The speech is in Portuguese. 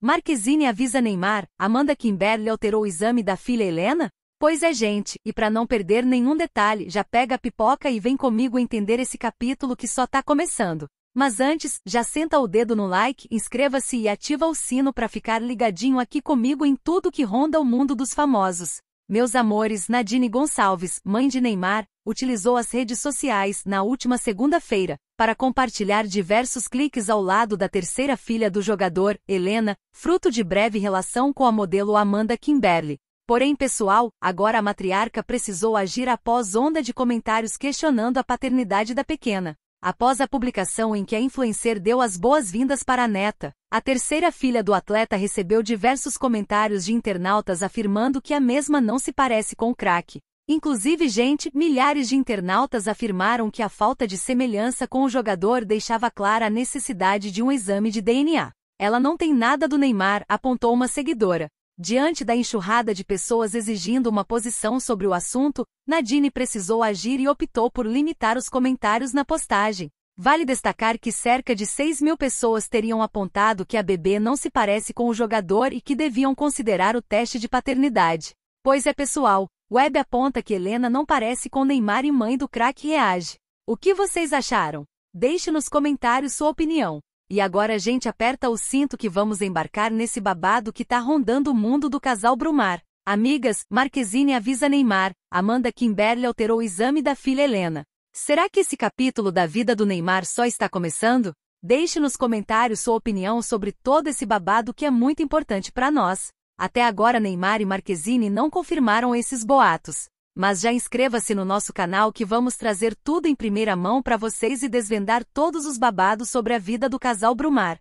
Marquezine avisa Neymar, Amanda Kimberlly alterou o exame da filha Helena? Pois é, gente, e pra não perder nenhum detalhe, já pega a pipoca e vem comigo entender esse capítulo que só tá começando. Mas antes, já senta o dedo no like, inscreva-se e ativa o sino pra ficar ligadinho aqui comigo em tudo que ronda o mundo dos famosos. Meus amores, Nadine Gonçalves, mãe de Neymar, utilizou as redes sociais na última segunda-feira para compartilhar diversos cliques ao lado da terceira filha do jogador, Helena, fruto de breve relação com a modelo Amanda Kimberlly. Porém, pessoal, agora a matriarca precisou agir após onda de comentários questionando a paternidade da pequena. Após a publicação em que a influencer deu as boas-vindas para a neta, a terceira filha do atleta recebeu diversos comentários de internautas afirmando que a mesma não se parece com o craque. Inclusive, gente, milhares de internautas afirmaram que a falta de semelhança com o jogador deixava clara a necessidade de um exame de DNA. Ela não tem nada do Neymar, apontou uma seguidora. Diante da enxurrada de pessoas exigindo uma posição sobre o assunto, Nadine precisou agir e optou por limitar os comentários na postagem. Vale destacar que cerca de 6.000 pessoas teriam apontado que a bebê não se parece com o jogador e que deviam considerar o teste de paternidade. Pois é, pessoal, Web aponta que Helena não parece com Neymar e mãe do craque reage. O que vocês acharam? Deixe nos comentários sua opinião. E agora, gente, aperta o cinto que vamos embarcar nesse babado que tá rondando o mundo do casal Brumar. Amigas, Marquezine avisa Neymar, Amanda Kimberlly alterou o exame da filha Helena. Será que esse capítulo da vida do Neymar só está começando? Deixe nos comentários sua opinião sobre todo esse babado que é muito importante pra nós. Até agora, Neymar e Marquezine não confirmaram esses boatos. Mas já inscreva-se no nosso canal que vamos trazer tudo em primeira mão para vocês e desvendar todos os babados sobre a vida do casal Brumar.